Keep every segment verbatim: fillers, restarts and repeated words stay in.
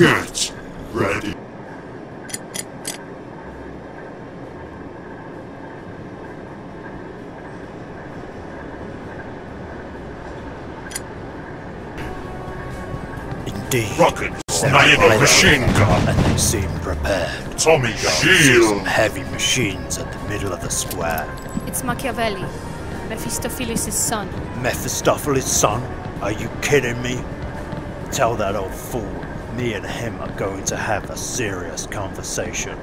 Get ready. Indeed. Rocket, sniper, machine gun. And they seem prepared. Tommy shield. Heavy machines at the middle of the square. It's Machiavelli, Mephistopheles' son. Mephistopheles' son? Are you kidding me? Tell that old fool, me and him are going to have a serious conversation.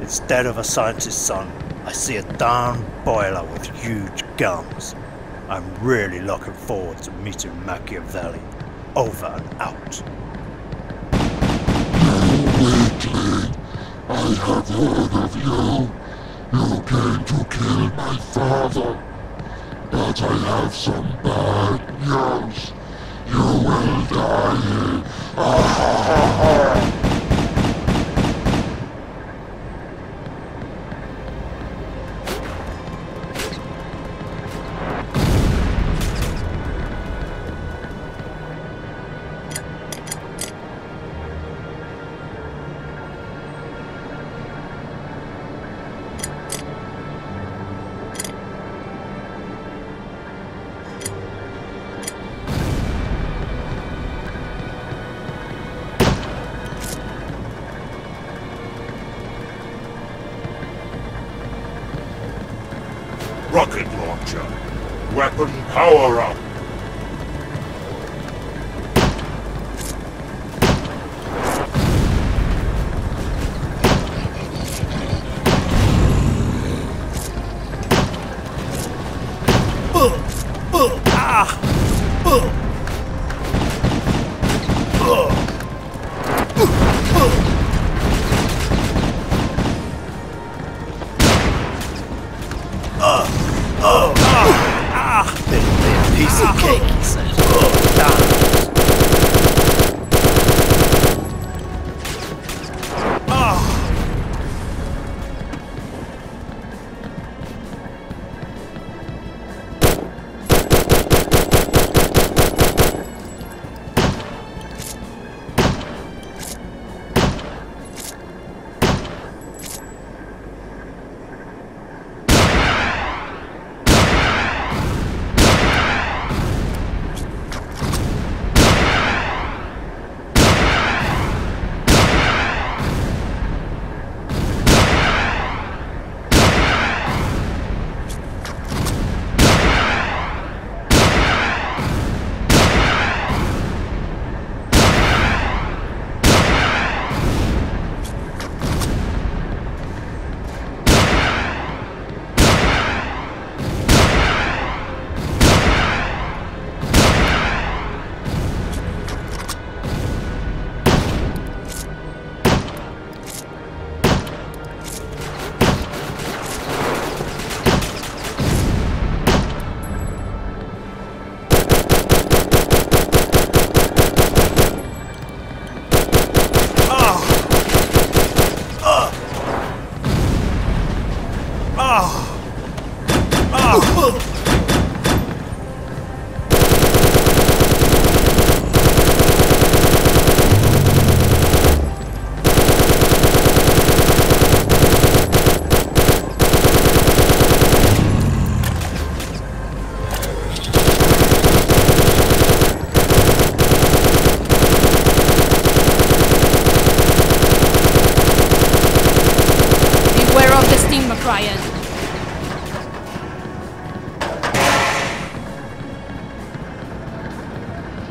Instead of a scientist's son, I see a darn boiler with huge guns. I'm really looking forward to meeting Machiavelli. Over and out. Lately, I have heard of you. You came to kill my father. But I have some bad news. You will die. Ah, ha, ha, rocket launcher. Weapon power up. Uh, uh, ah, uh. Piece of cake, he said.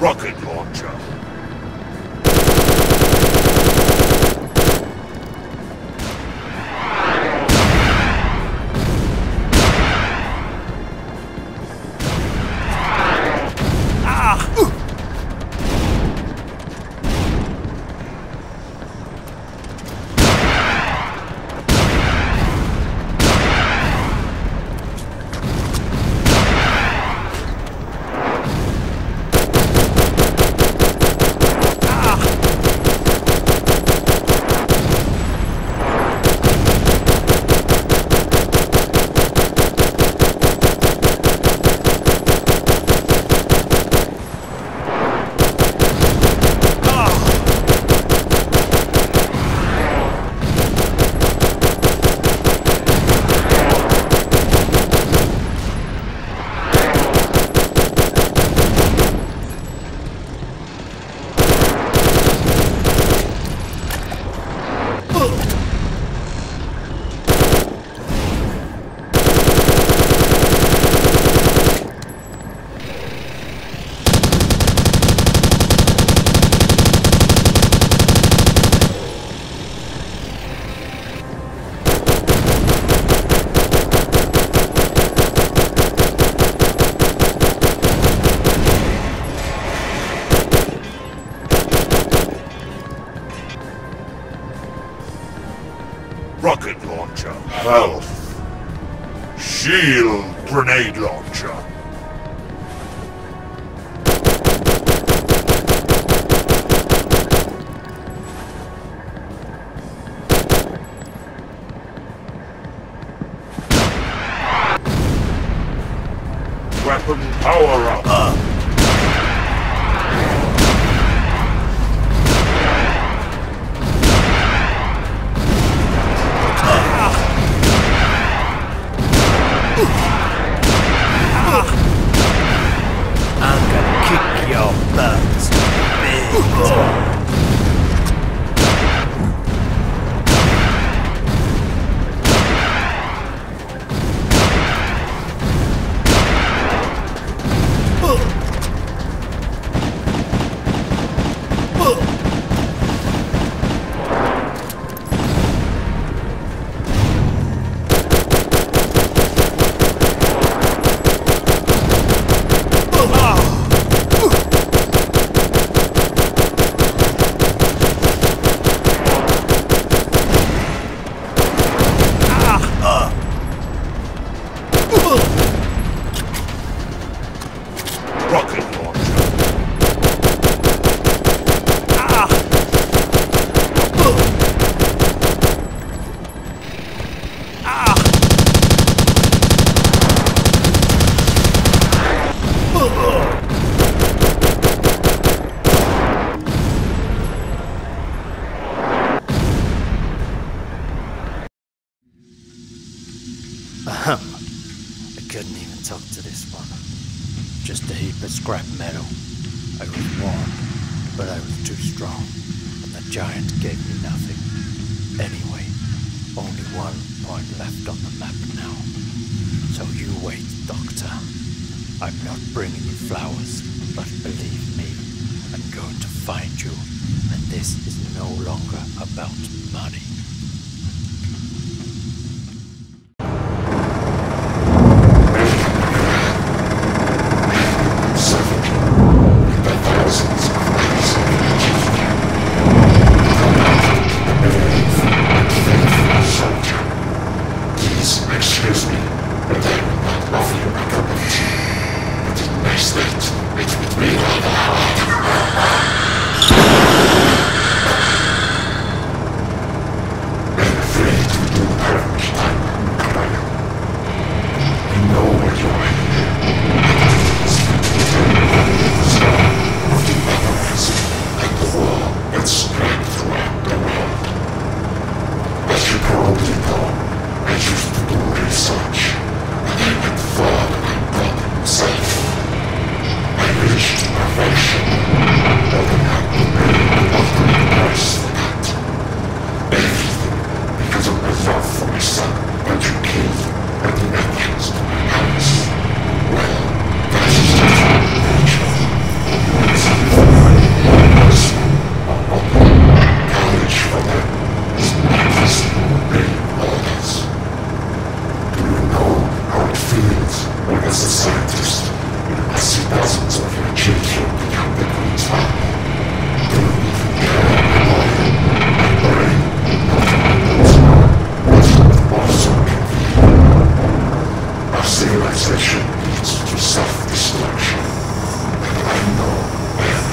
Rocket launcher. Ah. rocket launcher, health, shield grenade launcher. Weapon power up. Uh. Ahem. I couldn't even talk to this one. Just a heap of scrap metal. I was warned, but I was too strong, and the giant gave me nothing. Anyway, only one point left on the map now. So you wait, Doctor. I'm not bringing you flowers, but believe me, I'm going to find you, and this is no longer about money.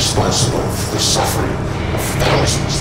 Responsible for the suffering of thousands.